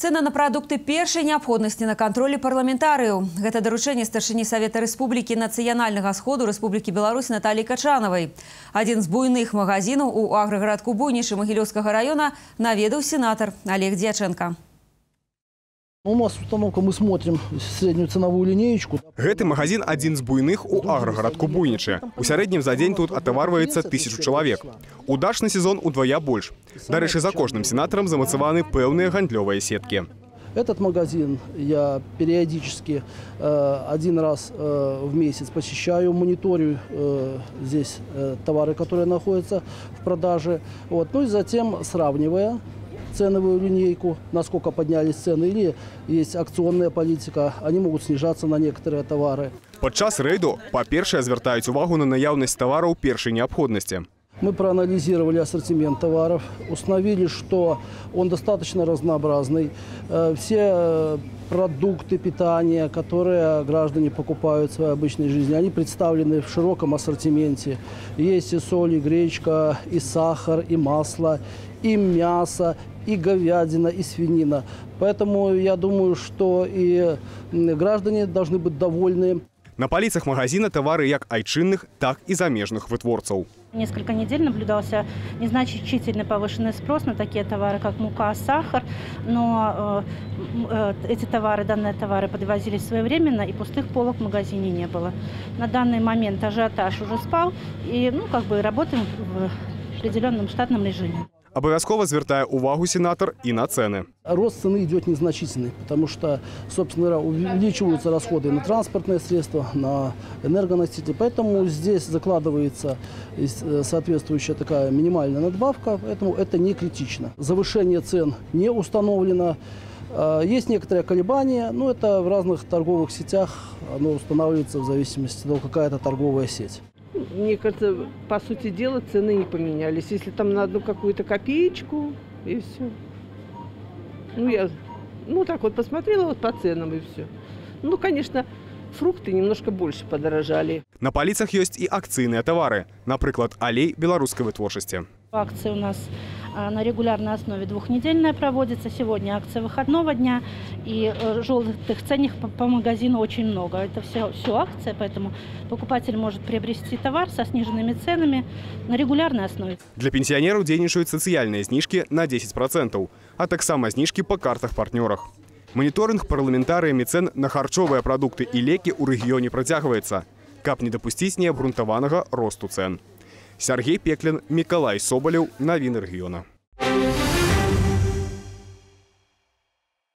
Цены на продукты першай необходимости на контроле парламентарию. Это доручение старшини Совета Республики Национального сходу Республики Беларусь Натальи Качановой. Один из буйных магазинов у агрогородку Буйничи Могилевского района наведал сенатор Олег Дьяченко. У нас установка, мы смотрим среднюю ценовую линеечку. Гэты магазин один из буйных у агрогородку Буйничи. У среднем за день тут отоварвается 1000 человек. У дачный сезон удвоя больше. Дальше за каждым сенатором замацеваны певные гандлевые сетки. Этот магазин я периодически один раз в месяц посещаю, мониторю здесь товары, которые находятся в продаже. Вот. Ну и затем сравнивая ценовую линейку, насколько поднялись цены, или есть акционная политика, они могут снижаться на некоторые товары. Под час рейду, по-перше, звертают увагу на наявность товаров першей необходимости. Мы проанализировали ассортимент товаров, установили, что он достаточно разнообразный. Все продукты питания, которые граждане покупают в своей обычной жизни, они представлены в широком ассортименте. Есть и соль, и гречка, и сахар, и масло, и мясо, и говядина, и свинина. Поэтому я думаю, что и граждане должны быть довольны. На полицах магазина товары як айчинных, так и замежных вытворцев. Несколько недель наблюдался незначительно повышенный спрос на такие товары, как мука, сахар. Но эти товары, данные товары подвозились своевременно, и пустых полок в магазине не было. На данный момент ажиотаж уже спал, и работаем в определенном штатном режиме. Обовязково звертая увагу сенатор и на цены. Рост цены идет незначительный, потому что, собственно, увеличиваются расходы на транспортные средства, на энергоносители. Поэтому здесь закладывается соответствующая такая минимальная надбавка, поэтому это не критично. Завышение цен не установлено. Есть некоторые колебания, но это в разных торговых сетях. Оно устанавливается в зависимости от того, какая это торговая сеть. Мне кажется, по сути дела, цены не поменялись. Если там на одну какую-то копеечку, и все. Ну, я так вот посмотрела по ценам, и все. Ну, конечно, фрукты немножко больше подорожали. На полицах есть и акцийные товары. Например, алей белорусской вытворчести. Акции у нас на регулярной основе двухнедельная проводится. Сегодня акция выходного дня. И желтых ценник по магазину очень много. Это все акция, поэтому покупатель может приобрести товар со сниженными ценами на регулярной основе. Для пенсионеров действуют социальные снижки на 10%, а так само снижки по картах-партнерах. Мониторинг парламентариями цен на харчовые продукты и леки у регионе протягивается, как не допустить необгрунтованного росту цен. Сергей Пеклин, Миколай Соболев, новины региона.